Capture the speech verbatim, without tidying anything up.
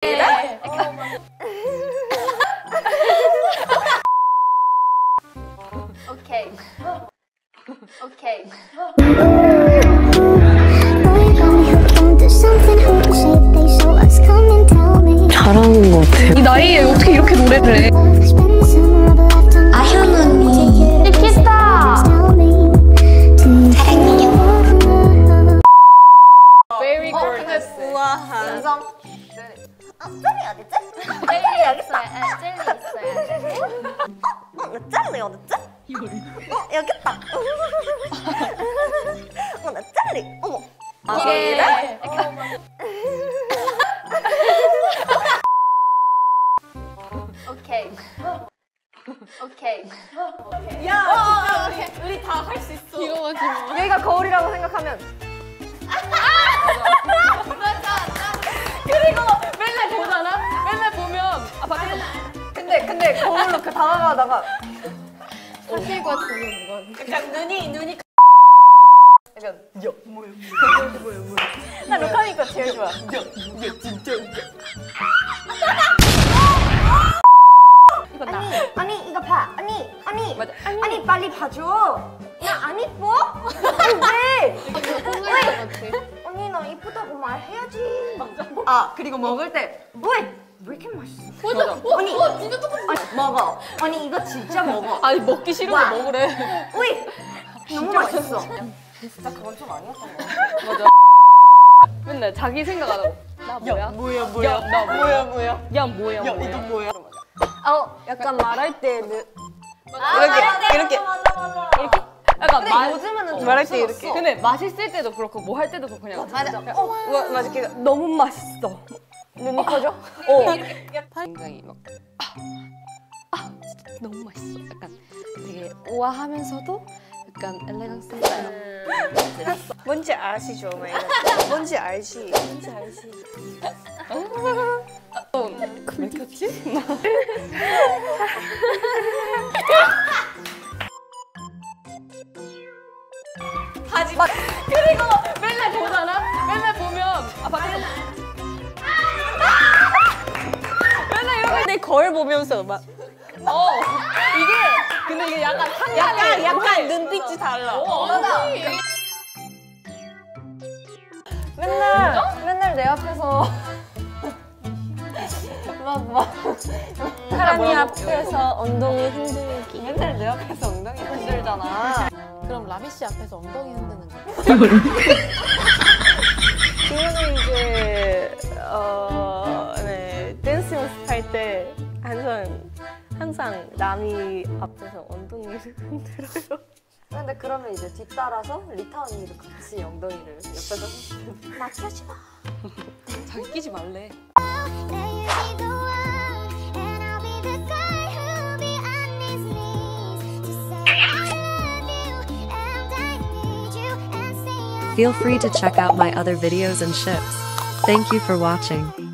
오케이. 오케이. 잘하는 것 같아요. 이 나이에 어떻게 이렇게 노래를 해? 아현 언니. 리타. Very gorgeous. 우와. 인정. 아, 젤리 어딨지? 젤리 여기 있어. 아, 젤리 있어요. 어? 어? 내 젤리 어딨지? 어? 여기 있다. 어? 내 젤리. 어머. 이래? 오케이. 오케이. 야, 진짜 우리 다 할 수 있어. 이거 맞지? 여기가 거울이라고 생각하면. 근데 거울로 이렇게 다가가다가 사실 것 같은 건 약간 눈이 눈이 약간 야 뭐야 뭐야 뭐야 나 로카미 거 제일 좋아. 야 이게 진짜 웃겨. 이거 나 아니 아니 이거 봐 아니 아니 맞아. 아니 아니 빨리 봐줘. 나 안 이뻐? 왜? 왜? 언니 나 이쁘다고 말해야지. 맞아. 아 그리고 먹을 때 왜? 왜 이렇게 맛있어? 맞아. 맞아. 언니, 와, 진짜 똑같아. 먹어. 언니 이거 진짜 먹어. 아니 먹기 싫은데 먹으래. 우이 너무 맛있어. 맛있어. 진짜 그건 좀 아니었던 거 같아. 맞아. 맨날 자기 생각 안 하고 나 뭐야? 야, 뭐야 뭐야. 야, 나 뭐야 뭐야. 야 뭐야 야, 뭐야. 이거 뭐야. 어, 약간 말할 때 느... 아, 이렇게 맞아, 이렇게 맞아, 맞아. 이렇게 약간 말 요즘은 좀 말할 때 이렇게. 근데 맛있을 때도 그렇고 뭐 할 때도 그렇고 그냥 맞아. 어, 와, 맛있게 너무 맛있어. 눈이 커져? 어. 굉장히 막 아, 아, 진짜 너무 맛있어. 약간 되게 우아하면서도 약간 엘레강스해요. 뭔지 아시죠? 뭔지 알지? 뭔지 알지? 어, 왜 켰지? 바지 막 그리고 맨날 보잖아? 맨날 보면 아 바지 거울 보면서 막 어 이게 근데 이게 약간 약간 약간 눈빛이 달라. 어, 맞아. 맨날 진짜? 맨날 내 앞에서 막 막 사람이 앞에서 엉덩이 흔들기. 맨날 내 앞에서 엉덩이 흔들잖아. 그럼 라비 씨 앞에서 엉덩이 흔드는 거? 그거는 이제 어 네 댄스 연습할 때. 항상, 항상 남이 앞에서 엉덩이를 흔들어요. 근데 그러면 이제 뒤따라서 리타 언니도 같이 엉덩이를 옆에서 나 끼지 마. 자기 끼지 말래. Feel free to check out my other videos and ships. Thank you for watching.